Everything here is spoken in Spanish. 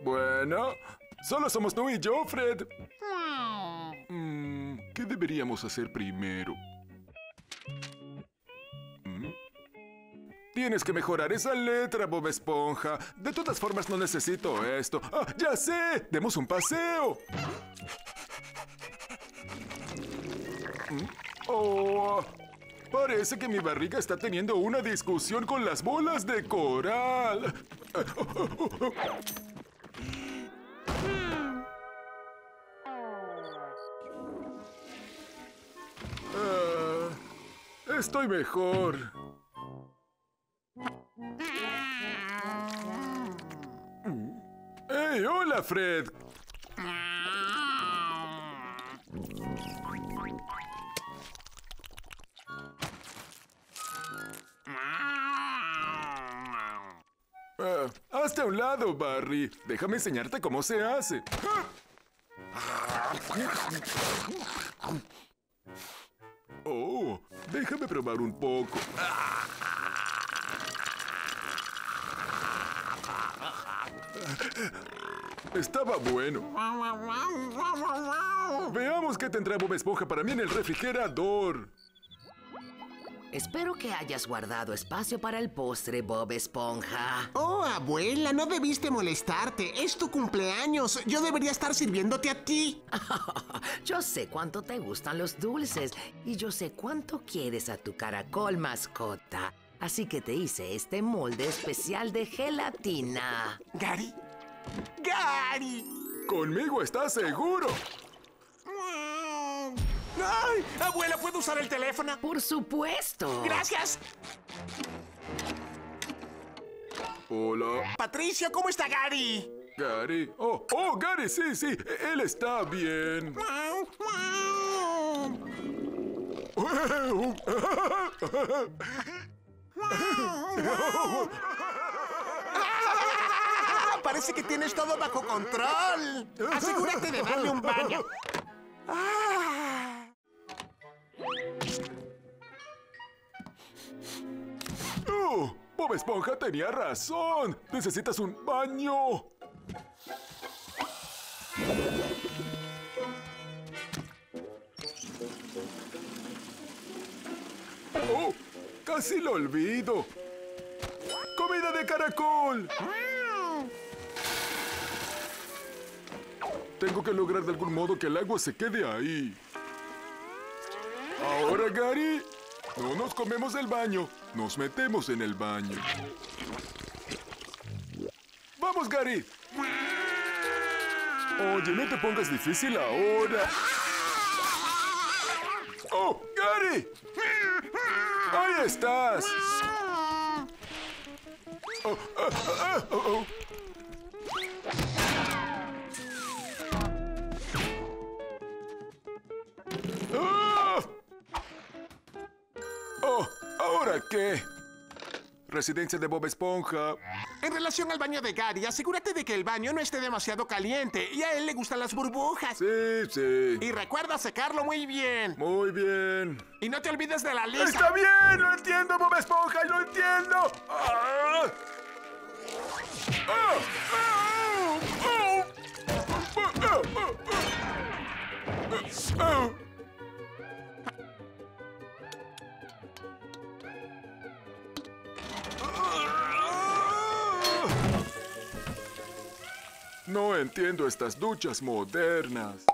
Bueno, solo somos tú y yo, Fred. ¿Qué deberíamos hacer primero? Tienes que mejorar esa letra, Bob Esponja. De todas formas, no necesito esto. ¡Ah, ya sé! ¡Demos un paseo! Oh, parece que mi barriga está teniendo una discusión con las bolas de coral. Estoy mejor. ¡Hey, hola, Fred! Hazte a un lado, Barry. Déjame enseñarte cómo se hace. Oh, déjame probar un poco. Estaba bueno. Veamos qué tendrá Bob Esponja para mí en el refrigerador. Espero que hayas guardado espacio para el postre, Bob Esponja. Oh, abuela, no debiste molestarte. Es tu cumpleaños. Yo debería estar sirviéndote a ti. Yo sé cuánto te gustan los dulces y yo sé cuánto quieres a tu caracol, mascota. Así que te hice este molde especial de gelatina. ¿Gary? ¡Gary! ¡Conmigo estás seguro! ¡Ay! ¡Abuela, ¿puedo usar el teléfono? ¡Por supuesto! ¡Gracias! Hola. Patricia, ¿cómo está Gary? Gary. Oh, Gary, sí. Él está bien. Parece que tienes todo bajo control. Asegúrate de darle un baño. Bob Esponja tenía razón. Necesitas un baño. Oh, casi lo olvido. Comida de caracol. Tengo que lograr de algún modo que el agua se quede ahí. Ahora, Gary, no nos comemos el baño. Nos metemos en el baño. ¡Vamos, Gary! Oye, no te pongas difícil ahora. ¡Oh, Gary! ¡Ahí estás! ¿Ahora qué? Residencia de Bob Esponja. En relación al baño de Gary, asegúrate de que el baño no esté demasiado caliente. Y a él le gustan las burbujas. Sí. Y recuerda secarlo muy bien. Muy bien. Y no te olvides de la lija. ¡Está bien! ¡Lo entiendo, Bob Esponja! ¡Lo entiendo! No entiendo estas duchas modernas.